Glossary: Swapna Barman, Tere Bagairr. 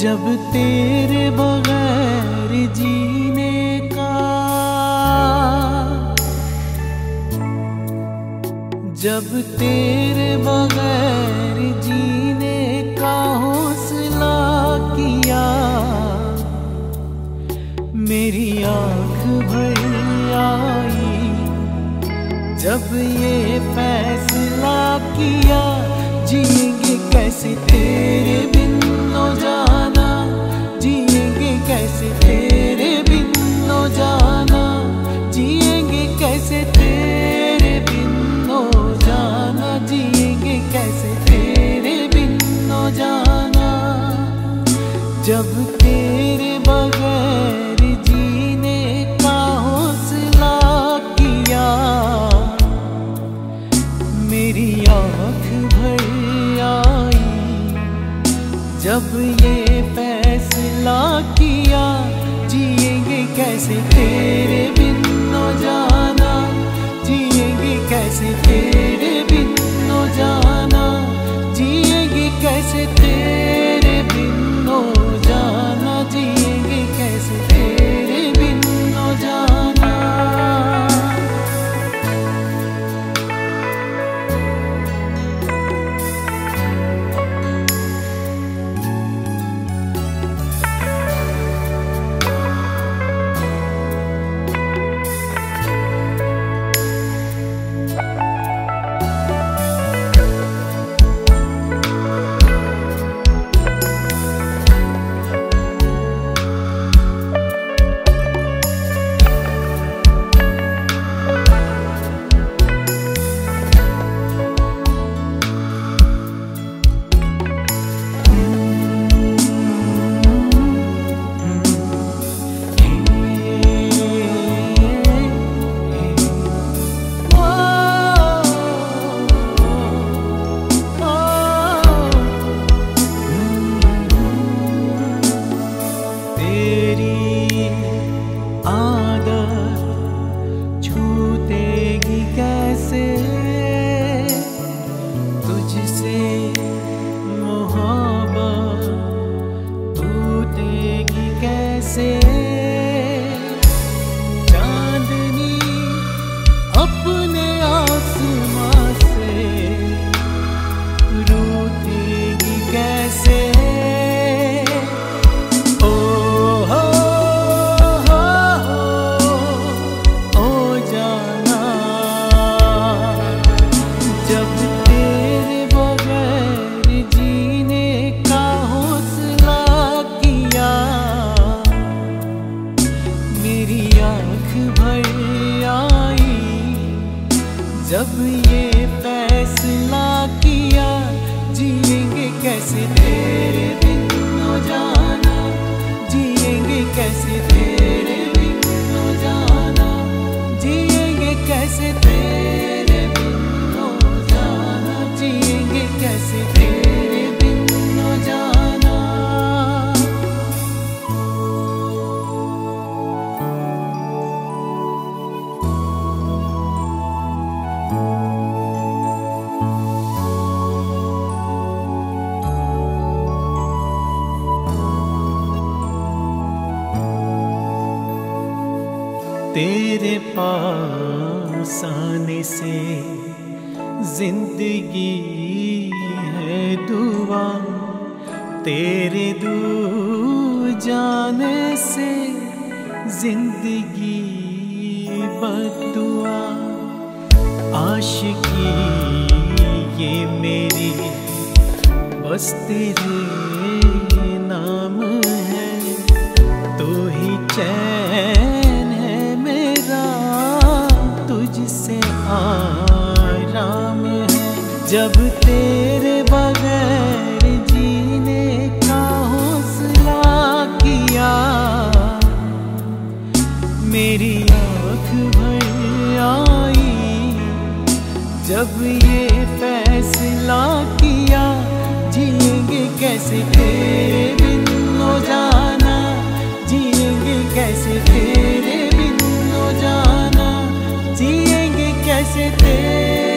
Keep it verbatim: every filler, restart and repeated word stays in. जब तेरे बगैर जीने का, जब तेरे बगैर जीने का हौसला किया, मेरी आँख भर आई जब ये फैसला किया, जिएंगे कैसे तेरे बिन न जाना, जिएंगे कैसे तेरे बिन न जाना, जिएंगे कैसे तेरे बिन न जाना, जिएंगे कैसे तेरे बिन न जाना, जब तेरे बगैर जीने का हौसला किया, मेरी आँख भर आई जब ये फैसला किया, जिएंगे कैसे तेरे बिन न जाना, जिएंगे कैसे तेरे बिन न जाना, जिएंगे कैसे तेरे बिन न जाना, जिएंगे कैसे तेरे बिन न जाना। चांदनी अपने आसमां से रूठेगी कैसे, ओ हो हो ओ जाना, जब तेरे बगैर जीने का हौसला किया, मेरी आँख भर आई जब ये फैसला किया, जिएंगे कैसे तेरे बिन न जाना, जिएंगे कैसे तेरे बिन न जाना, जिएंगे कैसे तेरे बिन न जाना, जिएंगे कैसे तेरे बिन न जाना। तेरे पास आने से जिंदगी है दुआ, तेरे दूर जाने से जिंदगी बददुआ, आशिकी ये मेरी बस तेरे नाम है, तू ही चैन आराम है, जब तेरे बगैर जीने का हौसला किया, मेरी आँख भर आई जब ये फैसला किया, जिएंगे कैसे तेरे बिन न जाना, जिएंगे कैसे तेरे बिन न जाना, जिएंगे कैसे तेरे